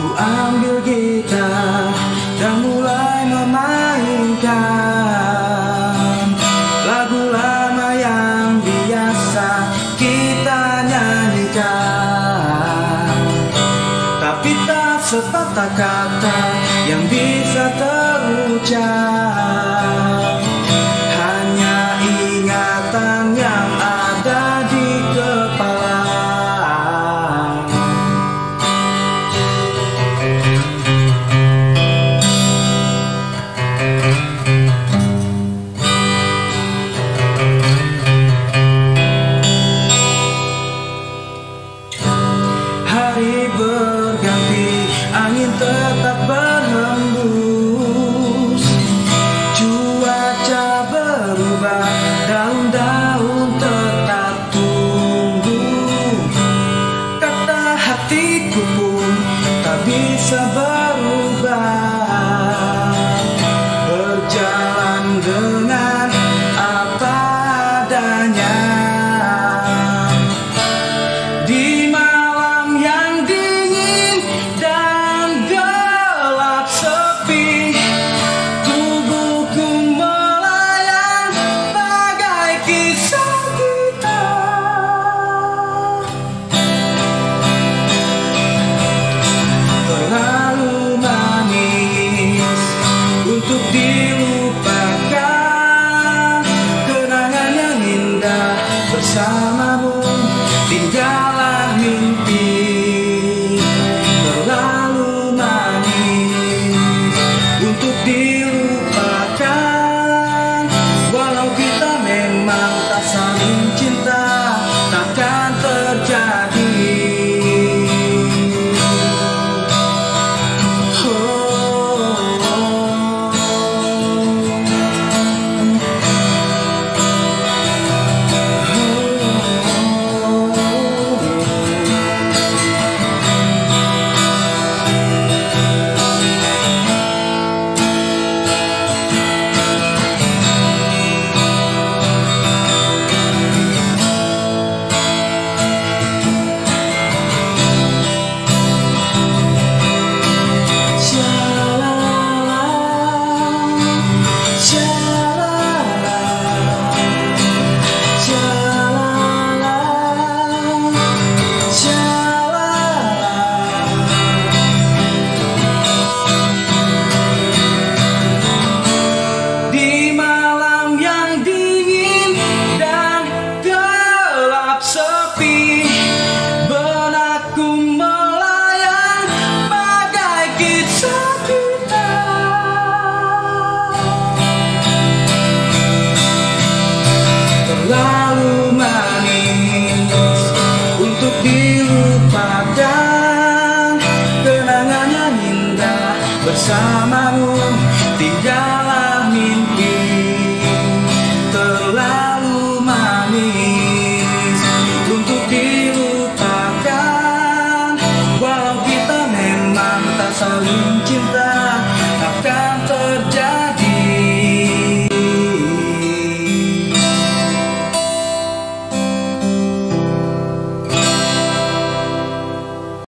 Ku ambil gitar dan mulai memainkan lagu lama yang biasa kita nyanyikan, tapi tak sepatah kata yang bisa terucap. Hari berganti, angin tetap berhembus, cuaca berubah, daun-daun tetap tumbuh. Kata hatiku pun tak bisa berubah, berjalan dengan apa adanya. Bersamamu tinggallah mimpi, terlalu manis untuk dilupakan. Walau kita memang tak saling cinta, takkan terjadi. Terlalu manis untuk dilupakan, kenangannya indah bersamamu tinggallah mimpi, terlalu manis untuk dilupakan, walau kita memang tak saling